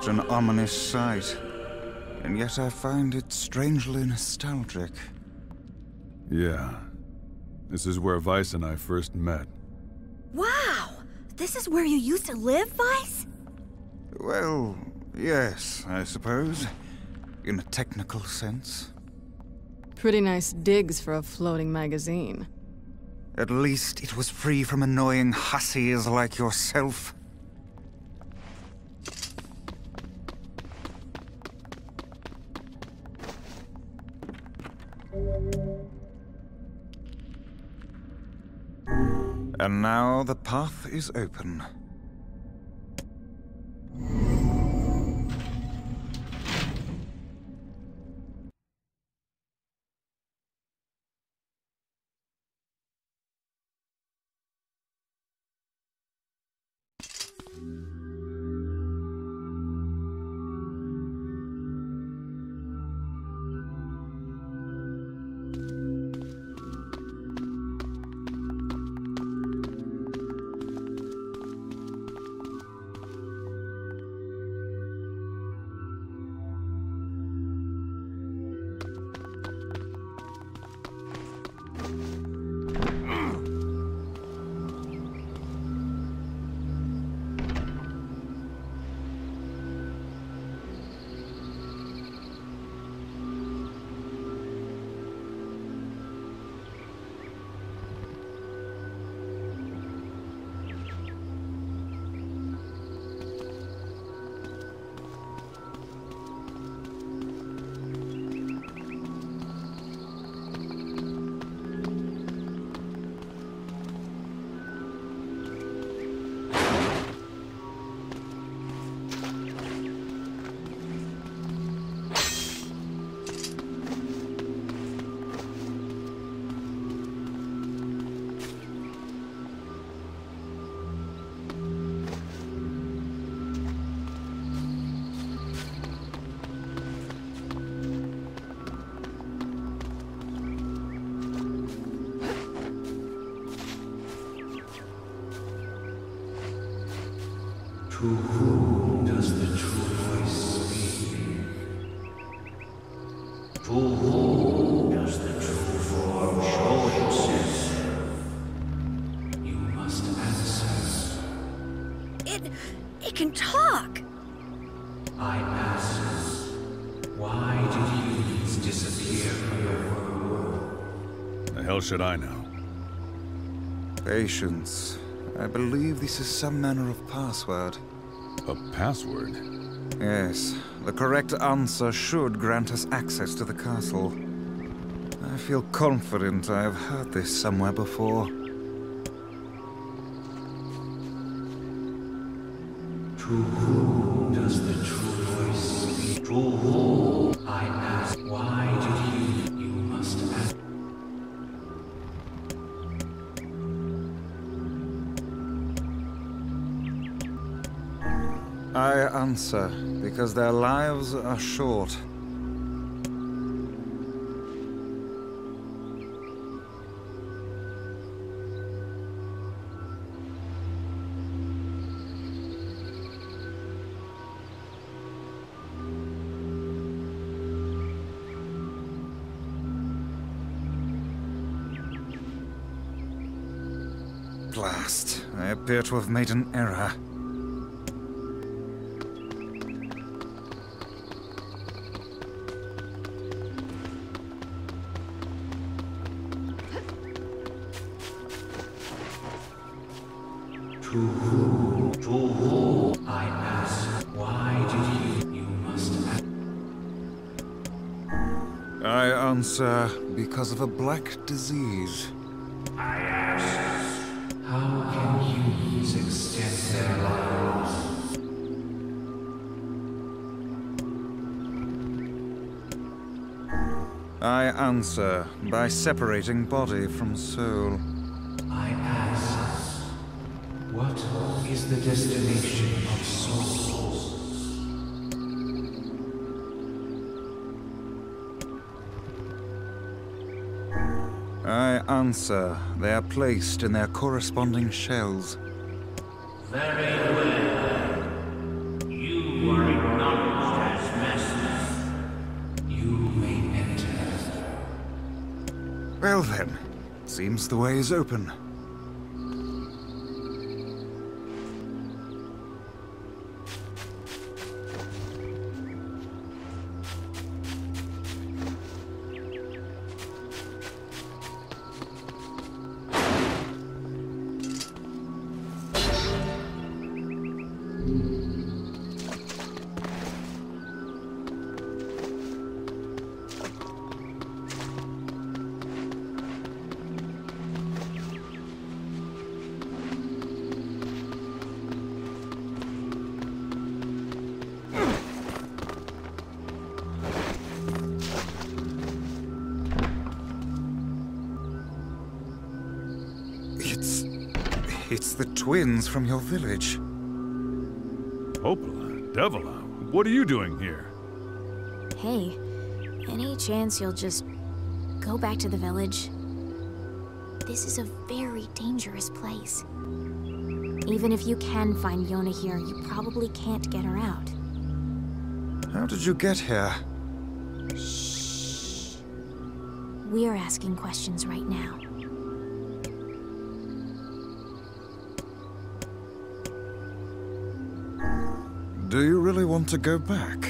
such an ominous sight, and yet I find it strangely nostalgic. Yeah. This is where Weiss and I first met. Wow! This is where you used to live, Weiss? Well, yes, I suppose. In a technical sense. Pretty nice digs for a floating magazine. At least it was free from annoying hussies like yourself. And now the path is open. To whom does the true voice speak? To whom does the true form show itself? You must answer. It can talk! I ask, why did humans disappear from the world? The hell should I know? Patience. I believe this is some manner of password. A password? Yes. The correct answer should grant us access to the castle. I feel confident I have heard this somewhere before. To whom does the true voice speak? To whom? I ask, why did you must ask? I answer, because their lives are short. Blast, I appear to have made an error. To whom, I ask, why did you must ask? I answer, because of a black disease. I ask, how can humans extend their lives? I answer, by separating body from soul. I ask, what is the destination of souls? I answer, they are placed in their corresponding shells. Very well. You are Well then, seems the way is open. It's the twins from your village. Popola, Devola, what are you doing here? Hey, any chance you'll just go back to the village? This is a very dangerous place. Even if you can find Yona here, you probably can't get her out. How did you get here? Shh. We're asking questions right now. Do you really want to go back?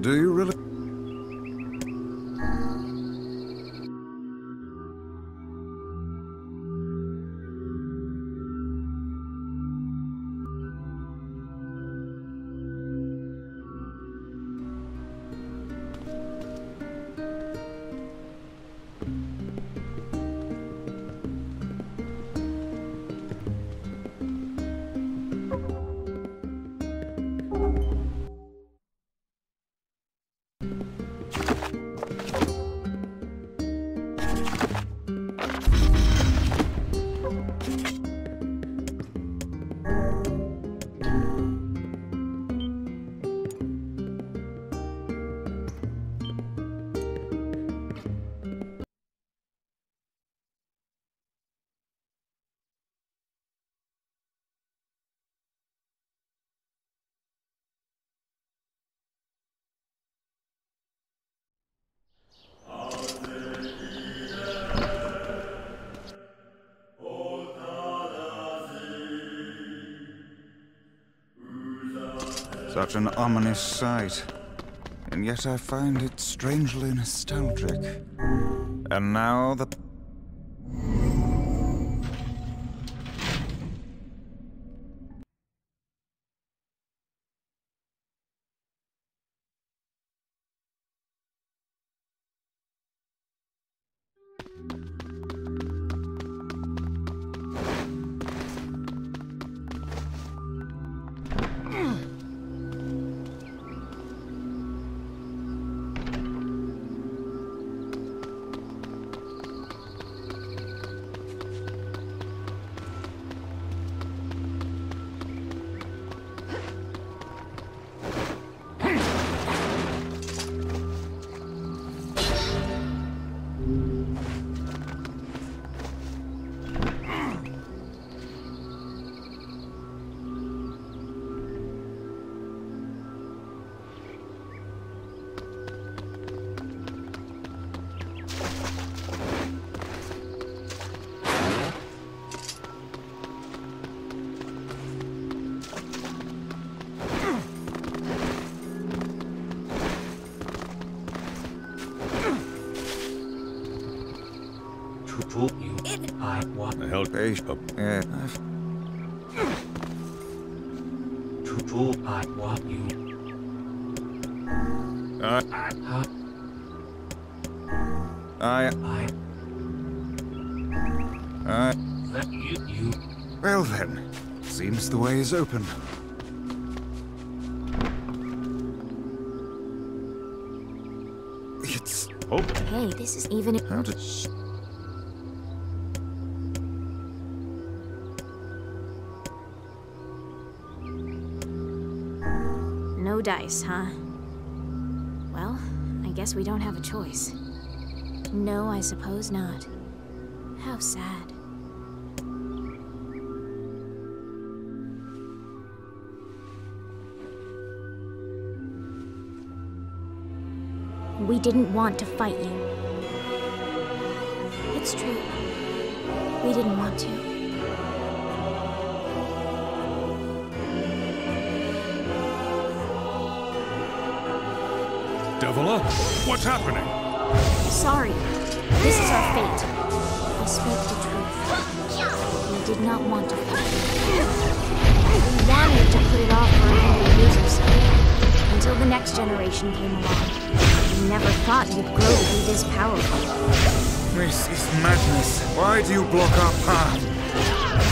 Do you really? Such an ominous sight, and yet I find it strangely nostalgic. And now the... I want to help Ace up. Yeah. I want you. I let you. Well then, seems the way is open. It's open. Hey, this is even. How did? No dice, huh? Well, I guess we don't have a choice. No, I suppose not. How sad. We didn't want to fight you. It's true. We didn't want to. Devola, what's happening? Sorry. This is our fate. I spoke the truth. We did not want to fight you. We wanted to put it off for a hundred years or so, until the next generation came along. Never thought you'd grow to be this powerful. This is madness. Why do you block our path?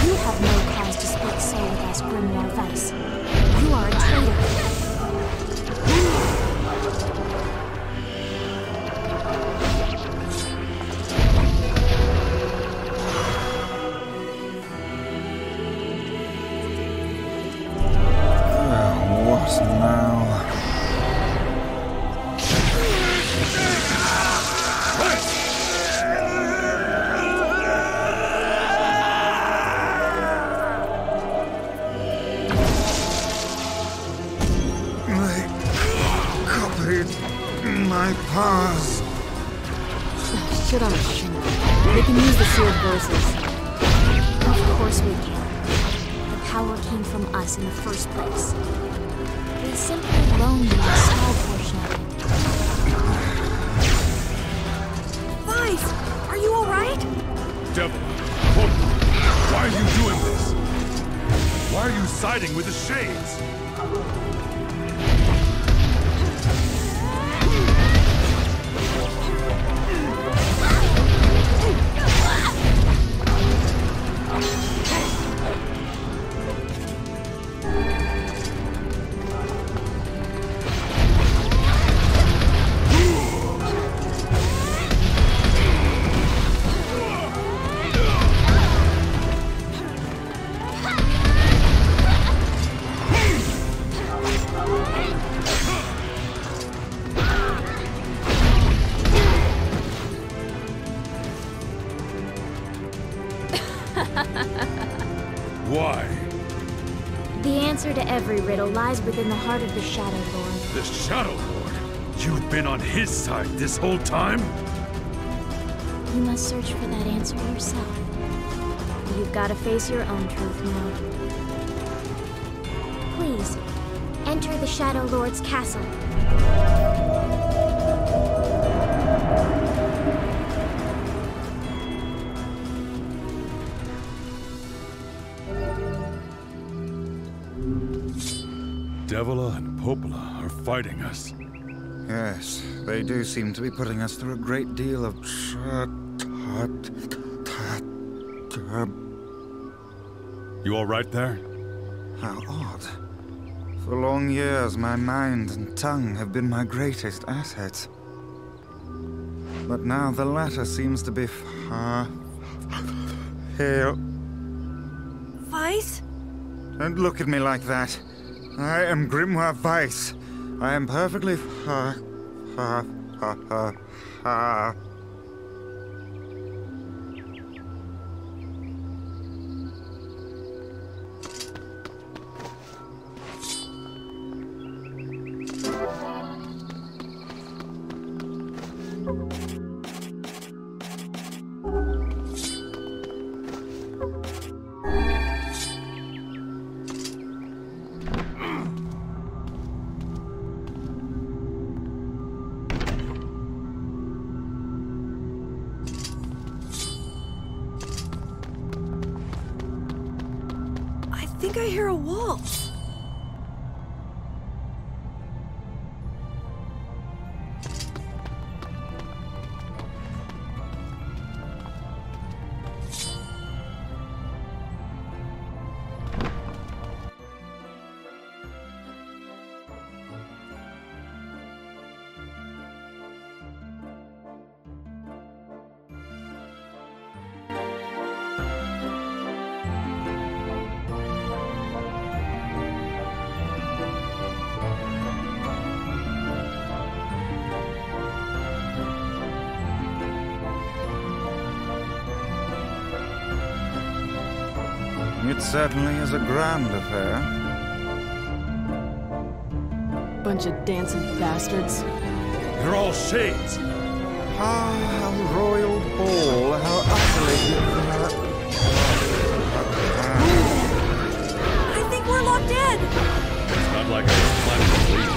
You have no cause to split soul with us, Grimoire Weiss. You are a traitor. Oh, what now? My paws. Shut up. We can use the sealed verses. Of course we can. The power came from us in the first place. We simply loaned you a small portion of it. Weiss, are you alright? Devil, why are you doing this? Why are you siding with the Shades? Why? The answer to every riddle lies within the heart of the Shadow Lord. The Shadow Lord? You've been on his side this whole time? You must search for that answer yourself. You've got to face your own truth now. Please, enter the Shadow Lord's castle. Devola and Popola are fighting us. Yes, they do seem to be putting us through a great deal of You all right there? How odd. For long years, my mind and tongue have been my greatest assets. But now the latter seems to be far... pale. Weiss? Don't look at me like that. I am Grimoire Weiss. I am perfectly I think I hear a waltz. It certainly is a grand affair. Bunch of dancing bastards. They're all shades. Ah, how royal ball, how utterly... I think we're locked in! It's not like I was planning to leave.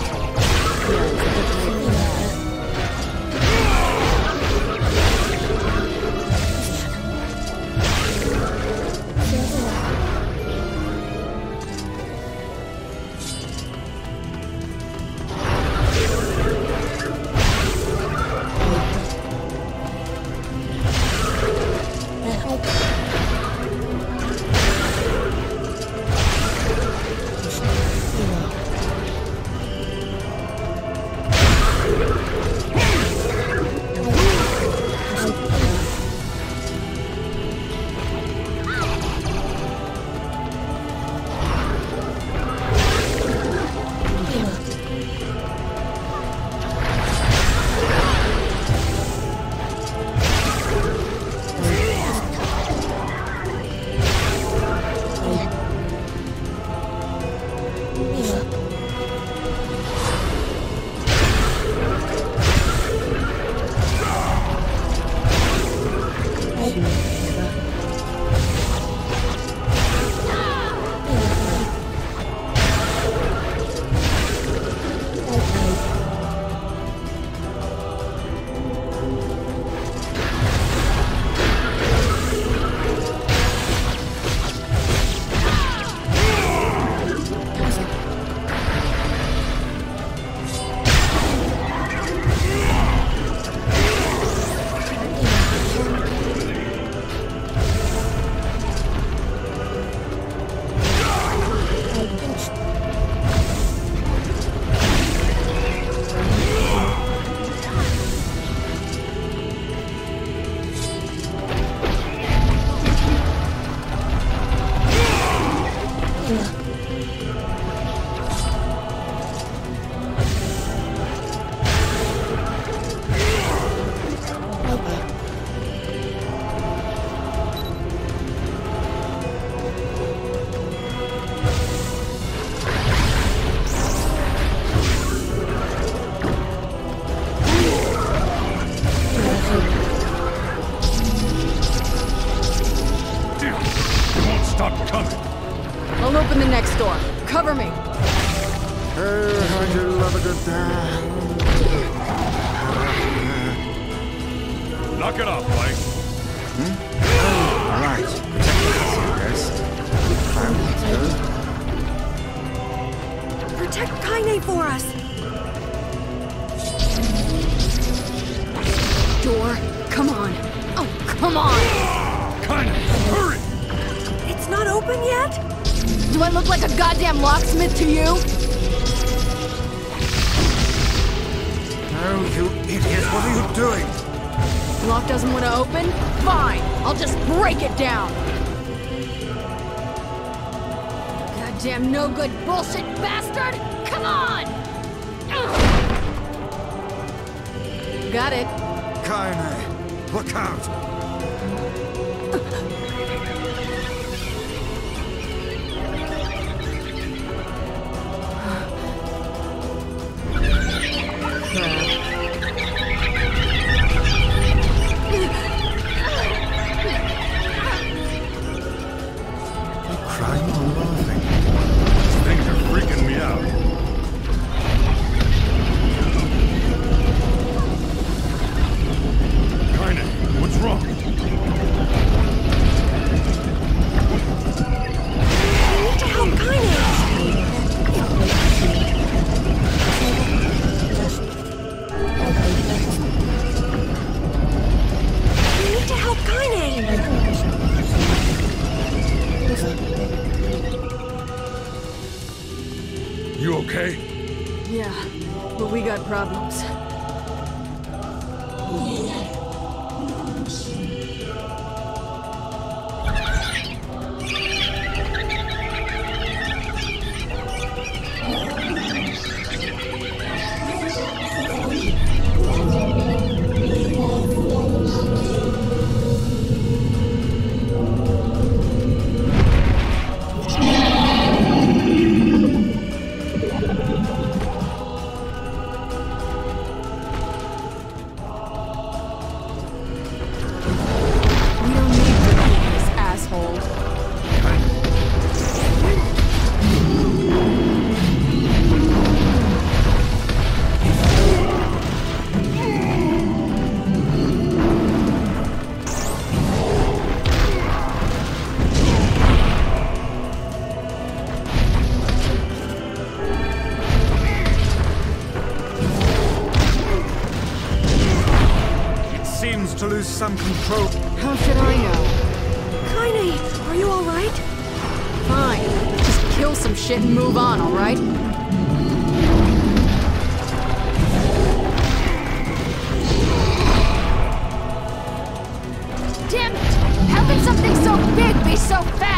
to lose some control. How should I know? Kaine, are you alright? Fine. Let's just kill some shit and move on, alright? Damn it! How can something so big be so fast?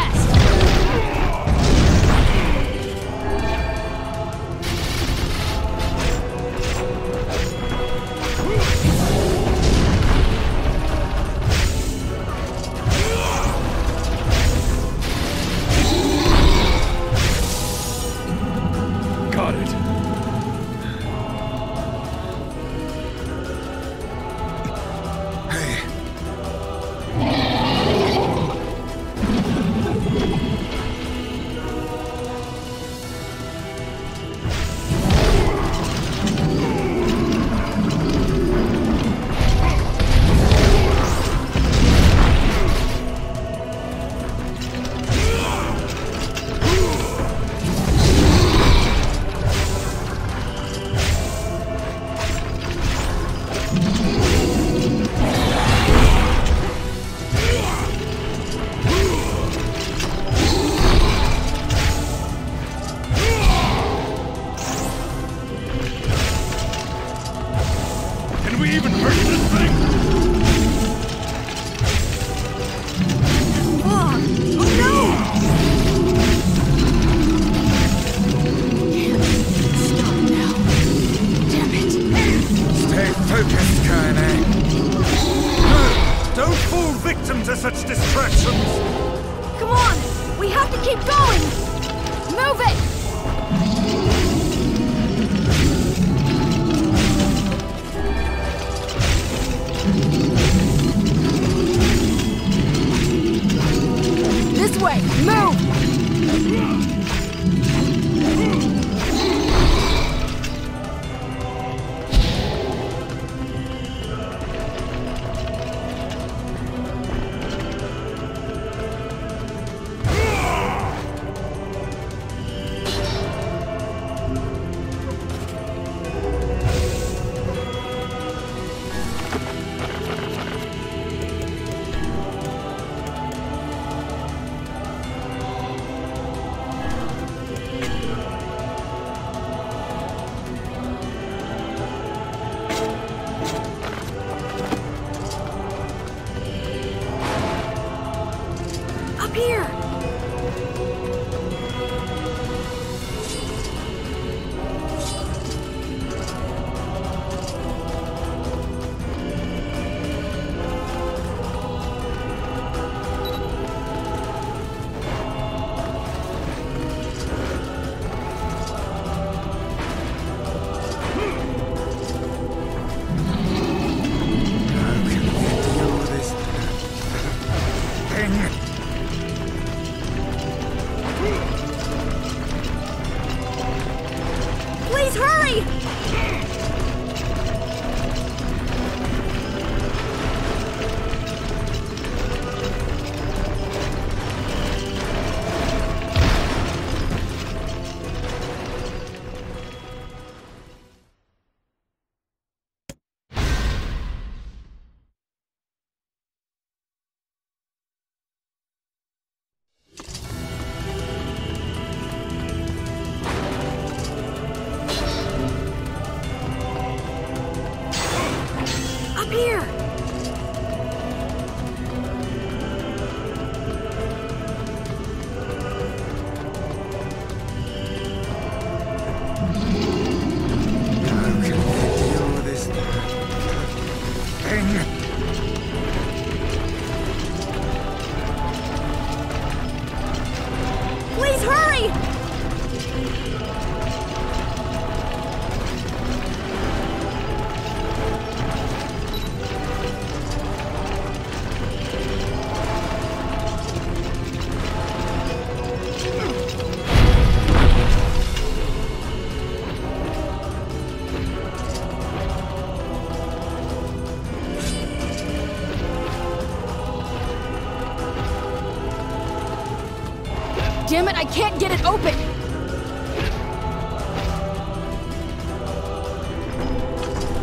Damn it, I can't get it open!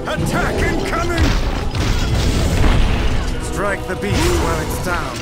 Attack incoming! the beast while it's down.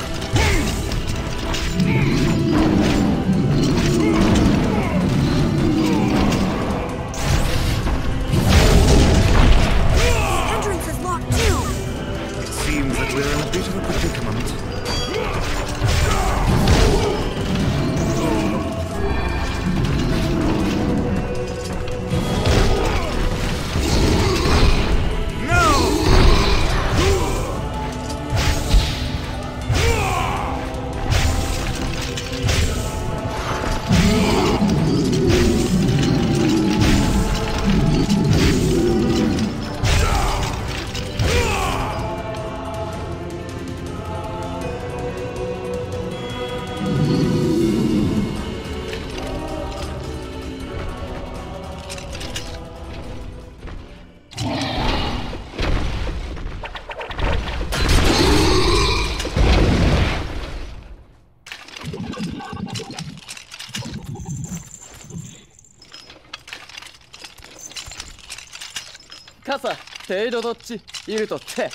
傘、程度どっち、いるとって。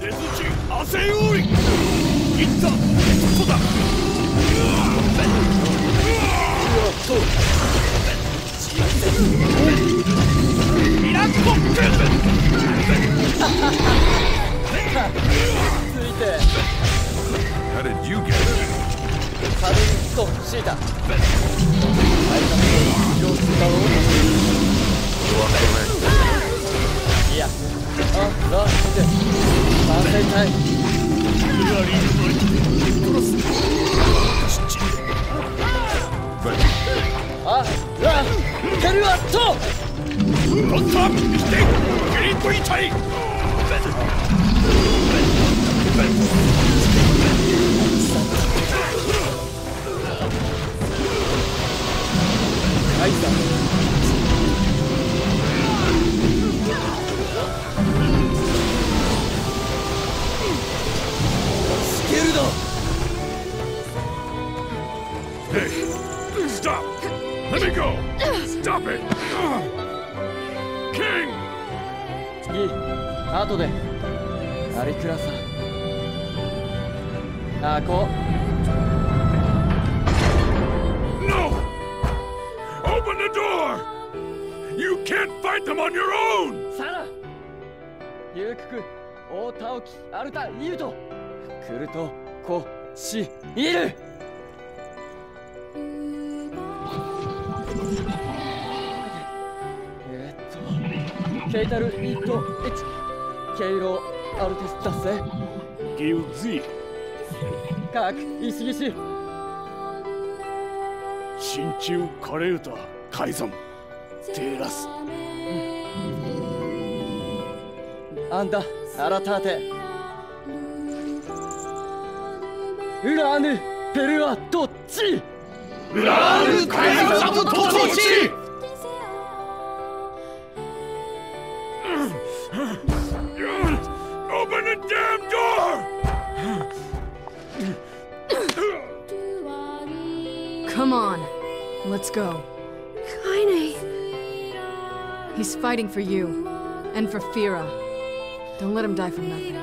出口、汗多い。いった、そうだ。ミラクルクーブ。ついて。How did you get it? Hey, stop! Let me go! Stop it! King! 次、後で。アリクラさん。あこ。No! Open the door! You can't fight them on your own! サラ、ユウクク、オータオキ、アルタ、ニュート、クルト、コ、シ、イル。ケイタルイートエチケイロアルテスタセギウズイカクイシギシシンチュカレウタカイザンテラスアンダアラタテウラヌペルアドッチウラヌカイザントトチCome on, let's go. Kaine. He's fighting for you, and for Fira. Don't let him die from nothing. My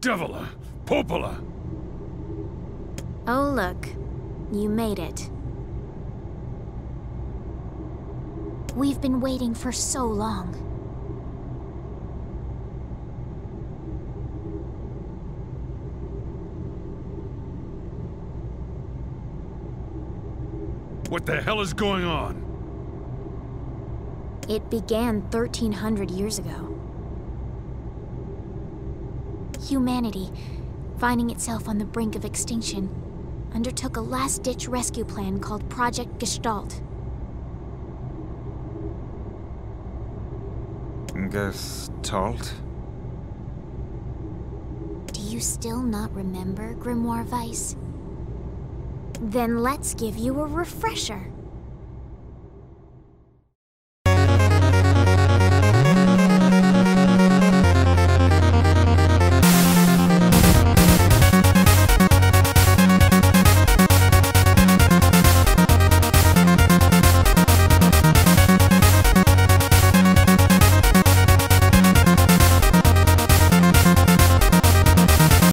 Devola! Popola! Oh, look. You made it. We've been waiting for so long. What the hell is going on? It began 1,300 years ago. Humanity, finding itself on the brink of extinction, undertook a last-ditch rescue plan called Project Gestalt. Gestalt? Do you still not remember, Grimoire Weiss? Then let's give you a refresher.